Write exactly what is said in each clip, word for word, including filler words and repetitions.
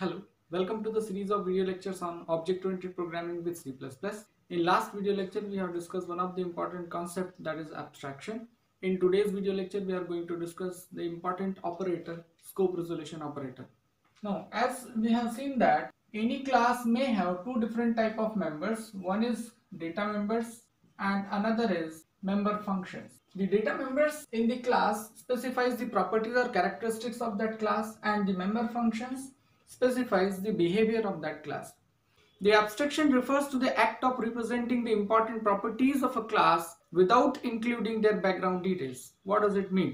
Hello, welcome to the series of video lectures on object-oriented programming with C plus plus. In last video lecture, we have discussed one of the important concepts, that is abstraction. In today's video lecture, we are going to discuss the important operator, scope resolution operator. Now, as we have seen that any class may have two different type of members. One is data members and another is member functions. The data members in the class specifies the properties or characteristics of that class, and the member functions specifies the behavior of that class. The abstraction refers to the act of representing the important properties of a class without including their background details. What does it mean?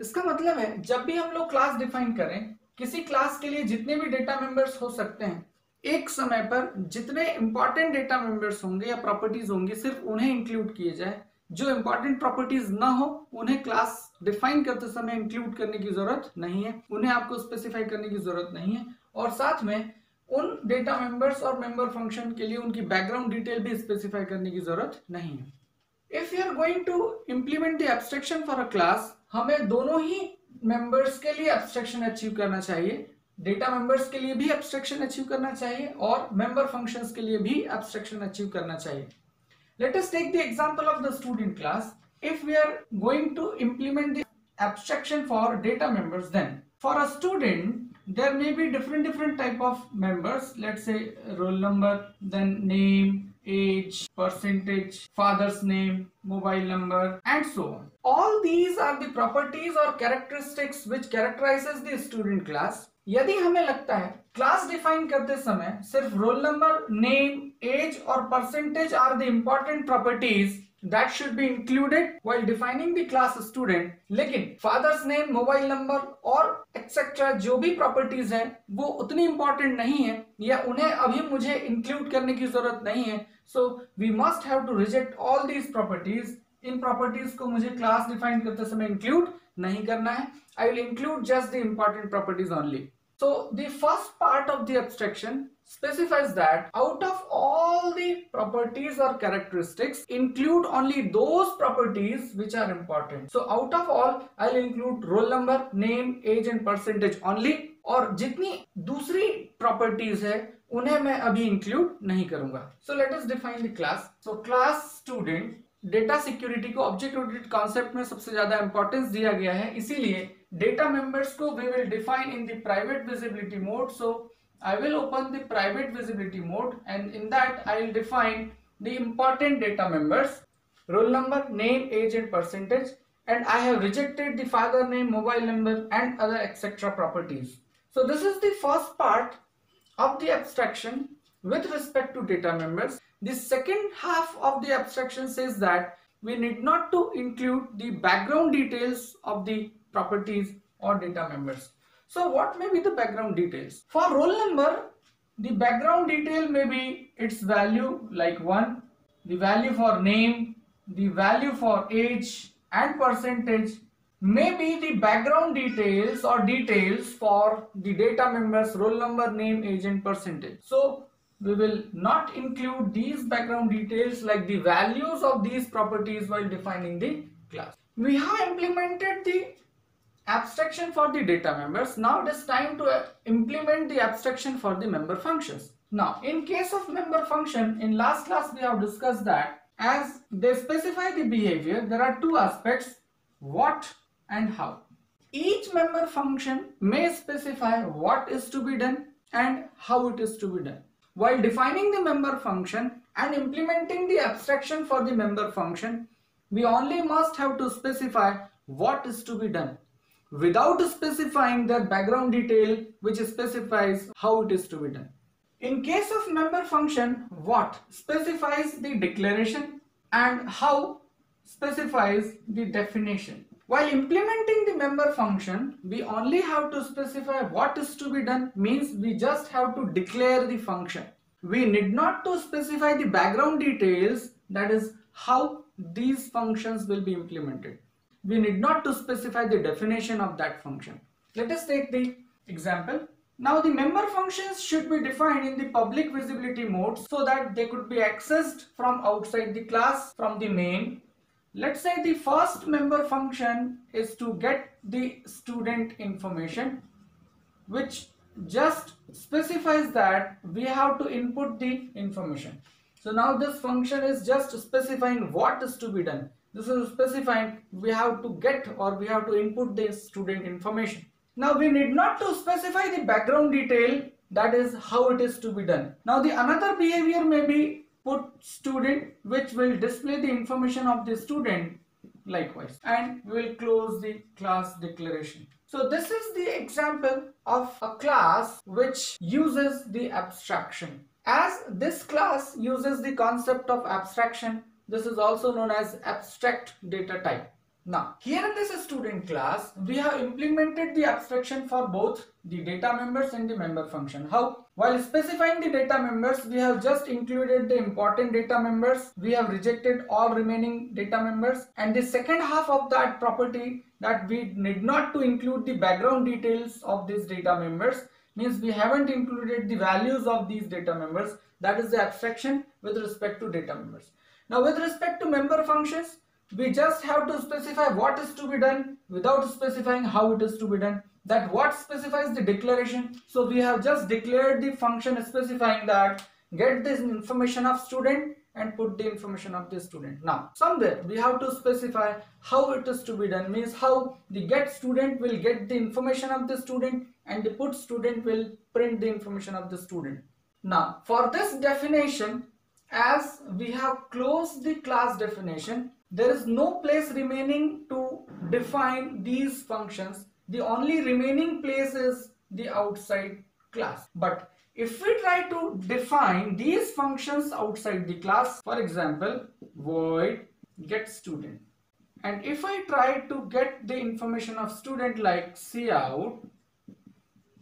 इसका मतलब है जब भी हम लोग class define करें, किसी class के लिए जितने भी डेटा मेंबर्स हो सकते हैं, एक समय पर जितने इंपॉर्टेंट डेटा मेंबर्स होंगे या प्रॉपर्टीज होंगी, सिर्फ उन्हें इंक्लूड किए जाए. जो इंपॉर्टेंट प्रॉपर्टीज ना हो उन्हें क्लास डिफाइन करते समय इंक्लूड करने की जरूरत नहीं है, उन्हें आपको स्पेसिफाई करने की जरूरत नहीं है, और साथ में उन डेटा मेंबर्स और मेंबर फंक्शन के लिए उनकी बैकग्राउंड डिटेल भी स्पेसिफाई करने की जरूरत नहीं है. If you are going to implement the abstraction for a class, हमें दोनों ही मेंबर्स के लिए एब्स्ट्रैक्शन अचीव करना चाहिए. डेटा मेंबर्स के लिए भी एब्स्ट्रैक्शन अचीव करना चाहिए और मेंबर फंक्शंस के लिए भी एब्स्ट्रैक्शन अचीव करना चाहिए. Let us take the example of the student class. If we are going to implement the abstraction for data members, then for a student there may be different different type of members. Let's say roll number, then name, age, percentage, father's name, mobile number, and so on. All these are the properties or characteristics which characterizes the student class. यदि हमें लगता है class define करते समय सिर्फ roll number, name, age और percentage are the important properties that should be included while defining the class student, लेकिन father's name, mobile number और एक्सेट्रा जो भी प्रॉपर्टीज हैं वो उतनी इंपॉर्टेंट नहीं है या उन्हें अभी मुझे इंक्लूड करने की जरूरत नहीं है. So we must have to reject all these properties. इन प्रॉपर्टीज को मुझे क्लास डिफाइन करते समय इंक्लूड नहीं करना है. I will include just the important properties only. So the first part of the abstraction specifies that out of all the properties or characteristics, include only those properties which are important. So out of all, I'll include roll number, name, age and percentage only. और जितनी दूसरी properties है उन्हें मैं अभी include नहीं करूंगा. So let us define the class. So class student, data security को ऑब्जेक्ट ओरिएंटेड कॉन्सेप्ट में सबसे ज्यादा इंपॉर्टेंस दिया गया है, इसीलिए डेटा मेंबर्स को we will define in the private visibility mode. So I will open the private visibility mode and in that I will define the important data members, roll number, name, age and percentage, and I have rejected the father name, mobile number and other etcetera properties. So this is the first part of the abstraction with respect to data members. The second half of the abstraction says that we need not to include the background details of the properties or data members. So what may be the background details? For roll number, the background detail may be its value like one, the value for name, the value for age and percentage, may be the background details or details for the data members, roll number, name, age and percentage. So we will not include these background details like the values of these properties while defining the class. We have implemented the abstraction for the data members. Now it is time to implement the abstraction for the member functions. Now in case of member function, in last class we have discussed that as they specify the behavior, there are two aspects, what and how. Each member function may specify what is to be done and how it is to be done. While defining the member function and implementing the abstraction for the member function, we only must have to specify what is to be done without specifying the background detail which specifies how it is to be done. In case of member function, what specifies the declaration and how specifies the definition. While implementing the member function, we only have to specify what is to be done, means we just have to declare the function. We need not to specify the background details, that is how these functions will be implemented. We need not to specify the definition of that function. Let us take the example. Now the member functions should be defined in the public visibility mode so that they could be accessed from outside the class, from the main. Let's say the first member function is to get the student information, which just specifies that we have to input the information. So now this function is just specifying what is to be done. This is specifying we have to get or we have to input the student information. Now we need not to specify the background detail, that is how it is to be done. Now the another behavior may be put student, which will display the information of the student likewise, and we will close the class declaration. So this is the example of a class which uses the abstraction. As this class uses the concept of abstraction, this is also known as abstract data type. Now here in this student class, we have implemented the abstraction for both the data members and the member function. How? While specifying the data members, we have just included the important data members. We have rejected all remaining data members, and the second half of that property, that we need not to include the background details of these data members, means we haven't included the values of these data members. That is the abstraction with respect to data members. Now with respect to member functions, we just have to specify what is to be done without specifying how it is to be done. That what specifies the declaration. So we have just declared the function specifying that get this information of student and put the information of the student. Now somewhere we have to specify how it is to be done, means how the get student will get the information of the student and the put student will print the information of the student. Now for this definition, as we have closed the class definition, there is no place remaining to define these functions. The only remaining place is the outside class. But if we try to define these functions outside the class, for example, void getStudent, and if I try to get the information of student like cout,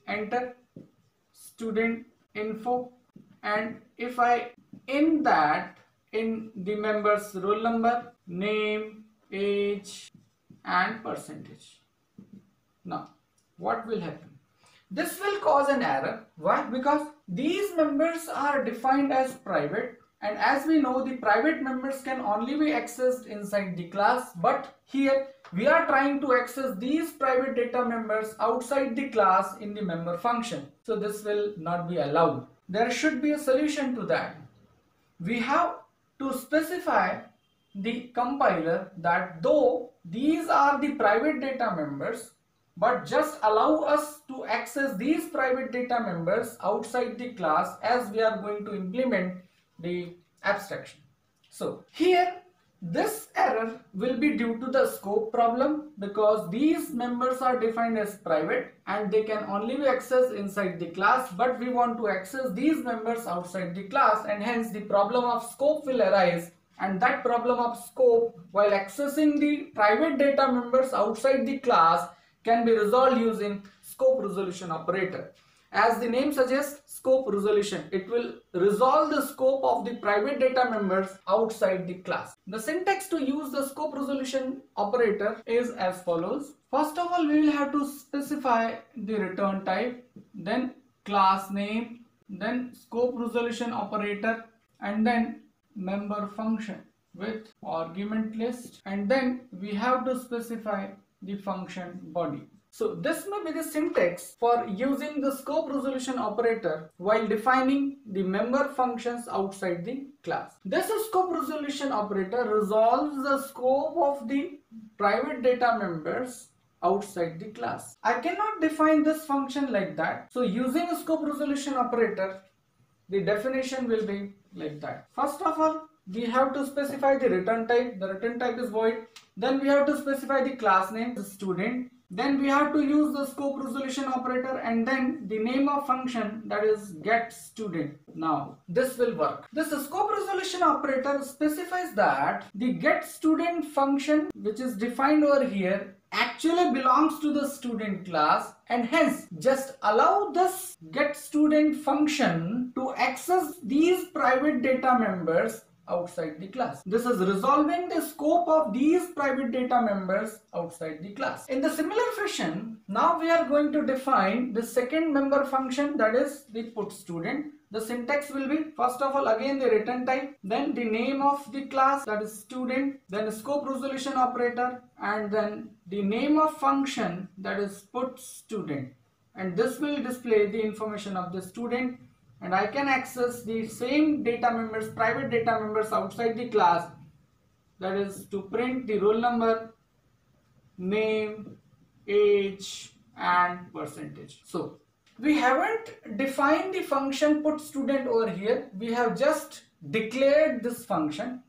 enter student info, and if I in that in the member's roll number, name, age and percentage. Now what will happen? This will cause an error. Why? Because these members are defined as private, and as we know, the private members can only be accessed inside the class, but here we are trying to access these private data members outside the class in the member function. So this will not be allowed. There should be a solution to that. We have to specify the compiler that though these are the private data members, but just allow us to access these private data members outside the class as we are going to implement the abstraction. So here this error will be due to the scope problem, because these members are defined as private and they can only be accessed inside the class, but we want to access these members outside the class, and hence the problem of scope will arise. And that problem of scope, while accessing the private data members outside the class, can be resolved using scope resolution operator. As the name suggests, scope resolution, it will resolve the scope of the private data members outside the class. The syntax to use the scope resolution operator is as follows. First of all, we will have to specify the return type, then class name, then scope resolution operator, and then member function with argument list, and then we have to specify the function body. So this may be the syntax for using the scope resolution operator while defining the member functions outside the class. This scope resolution operator resolves the scope of the private data members outside the class. I cannot define this function like that. So using a scope resolution operator, the definition will be like that. First of all, we have to specify the return type. The return type is void. Then we have to specify the class name, the student. Then we have to use the scope resolution operator, and then the name of function, that is getStudent. Now this will work. This scope resolution operator specifies that the getStudent function, which is defined over here, actually belongs to the student class, and hence just allow this getStudent function to access these private data members outside the class. This is resolving the scope of these private data members outside the class. In the similar fashion, now we are going to define the second member function, that is the put student. The syntax will be, first of all, again the return type, then the name of the class, that is student, then scope resolution operator, and then the name of function, that is put student. and this will display the information of the student, and I can access the same data members, private data members outside the class, that is to print the roll number, name, age and percentage. So we haven't defined the function put student over here, we have just declared this function.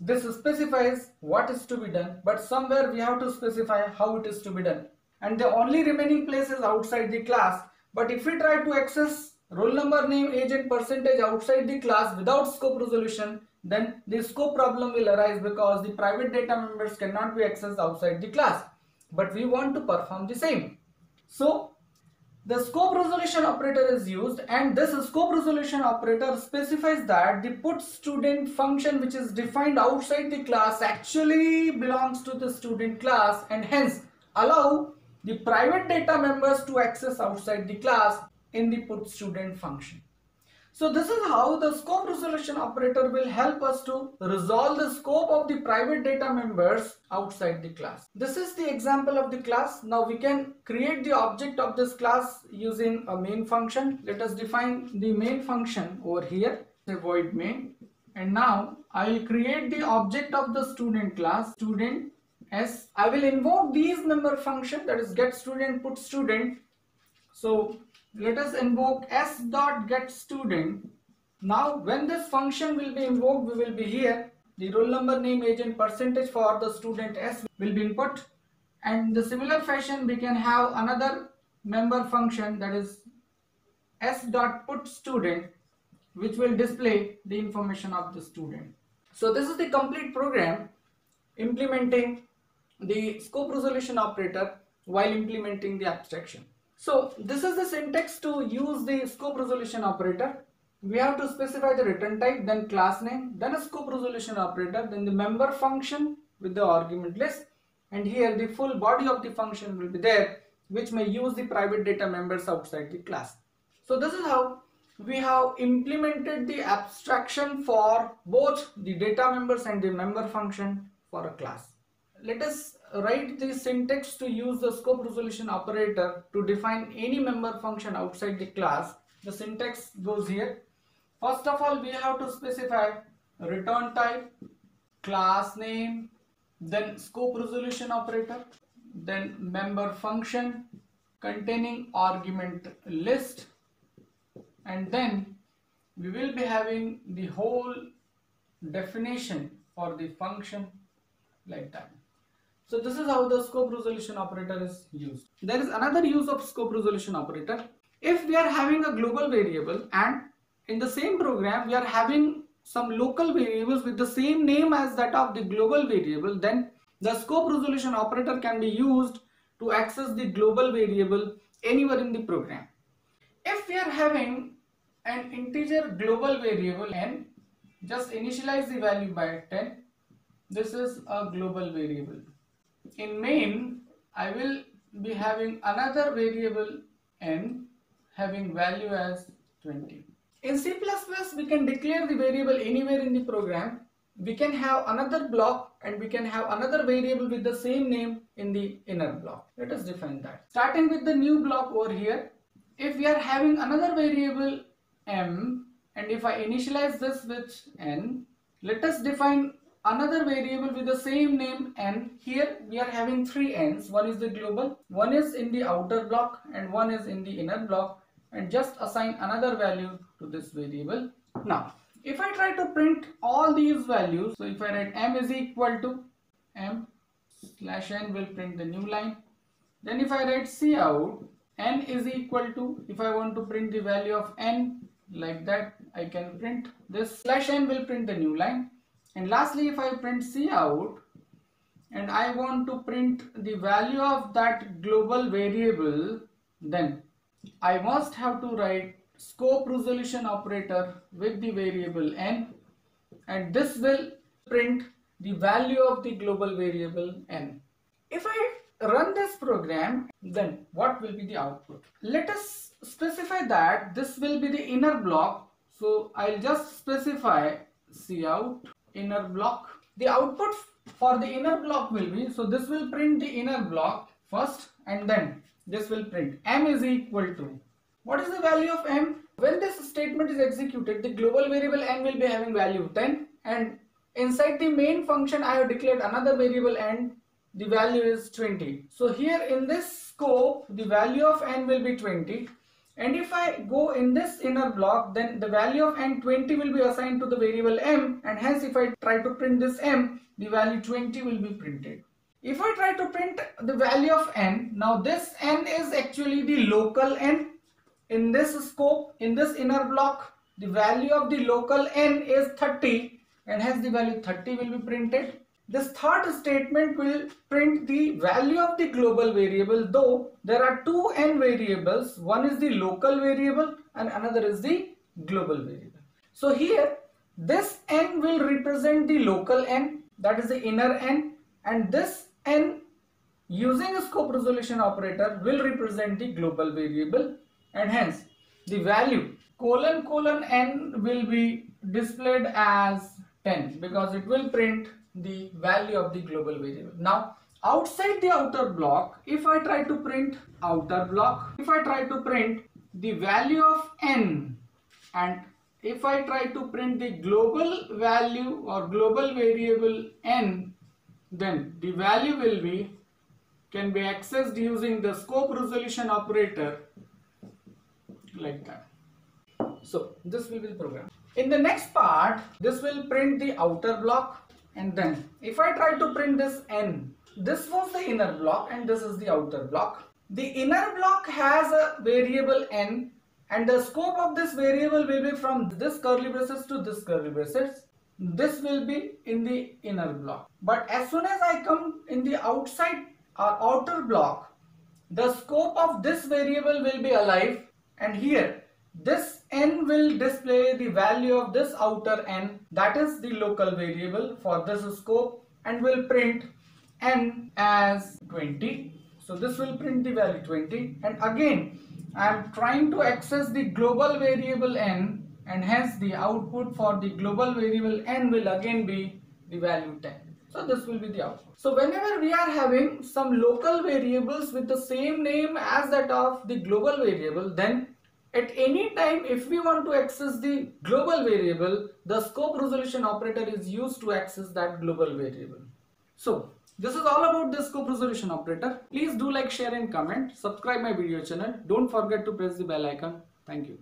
This specifies what is to be done, but somewhere we have to specify how it is to be done, and the only remaining place is outside the class. But if we try to access roll number, name, age and percentage outside the class without scope resolution, then the scope problem will arise because the private data members cannot be accessed outside the class, but we want to perform the same. So the scope resolution operator is used, and this scope resolution operator specifies that the put student function, which is defined outside the class, actually belongs to the student class, and hence allow the private data members to access outside the class in the put student function. So this is how the scope resolution operator will help us to resolve the scope of the private data members outside the class. This is the example of the class. Now we can create the object of this class using a main function. Let us define the main function over here, say void main, and now I will create the object of the student class, student s. I will invoke these member function, that is get student, put student. So let us invoke s dot get student. Now when this function will be invoked, we will be here, the roll number, name, age and percentage for the student s will be input, and the similar fashion we can have another member function, that is s dot put student, which will display the information of the student. So this is the complete program implementing the scope resolution operator while implementing the abstraction. So this is the syntax to use the scope resolution operator. We have to specify the return type, then class name, then a scope resolution operator, then the member function with the argument list, and here the full body of the function will be there, which may use the private data members outside the class. So this is how we have implemented the abstraction for both the data members and the member function for a class. Let us write the syntax to use the scope resolution operator to define any member function outside the class. The syntax goes here. First of all, we have to specify return type, class name, then scope resolution operator, then member function containing argument list, and then we will be having the whole definition for the function like that. So this is how the scope resolution operator is used. There is another use of scope resolution operator. If we are having a global variable and in the same program we are having some local variables with the same name as that of the global variable, then the scope resolution operator can be used to access the global variable anywhere in the program. If we are having an integer global variable n, just initialize the value by ten. This is a global variable. In main, I will be having another variable n having value as twenty. In C plus plus, we can declare the variable anywhere in the program. We can have another block and we can have another variable with the same name in the inner block. Let us define that. Starting with the new block over here, if we are having another variable m and if I initialize this with n, let us define another variable with the same name n. Here we are having three n's, one is the global, one is in the outer block and one is in the inner block, and just assign another value to this variable. Now if I try to print all these values, so if I write m is equal to m slash n will print the new line, then if I write cout n is equal to, if I want to print the value of n like that, I can print this slash n will print the new line. And lastly, if I print cout and I want to print the value of that global variable, then I must have to write scope resolution operator with the variable n, and this will print the value of the global variable n. If I run this program, then what will be the output? Let us specify that this will be the inner block, so I'll just specify cout inner block. The output for the inner block will be, so this will print the inner block first and then this will print m is equal to, what is the value of m? When this statement is executed, the global variable n will be having value ten, and inside the main function I have declared another variable n, the value is twenty. So here in this scope the value of n will be twenty, and if I go in this inner block, then the value of n twenty will be assigned to the variable m, and hence if I try to print this m, the value twenty will be printed. If I try to print the value of n, now this n is actually the local n. In this scope, in this inner block, the value of the local n is thirty, and hence the value thirty will be printed. This third statement will print the value of the global variable, though there are two n variables. One is the local variable and another is the global variable. So here this n will represent the local n, that is the inner n, and this n using a scope resolution operator will represent the global variable, and hence the value colon colon n will be displayed as ten because it will print the value of the global variable. Now outside the outer block, if I try to print outer block, if I try to print the value of n, and if I try to print the global value or global variable n, then the value will be, can be accessed using the scope resolution operator like that. So this will be the program. In the next part, this will print the outer block. And then if I try to print this n, this was the inner block and this is the outer block. The inner block has a variable n, and the scope of this variable will be from this curly braces to this curly braces. This will be in the inner block. But as soon as I come in the outside or outer block, the scope of this variable will be alive, and here this n will display the value of this outer n, that is the local variable for this scope, and will print n as twenty. So this will print the value twenty, and again I am trying to access the global variable n, and hence the output for the global variable n will again be the value ten. So this will be the output. So whenever we are having some local variables with the same name as that of the global variable, then at any time if we want to access the global variable, the scope resolution operator is used to access that global variable. So this is all about the scope resolution operator. Please do like, share and comment. Subscribe my video channel. Don't forget to press the bell icon. Thank you.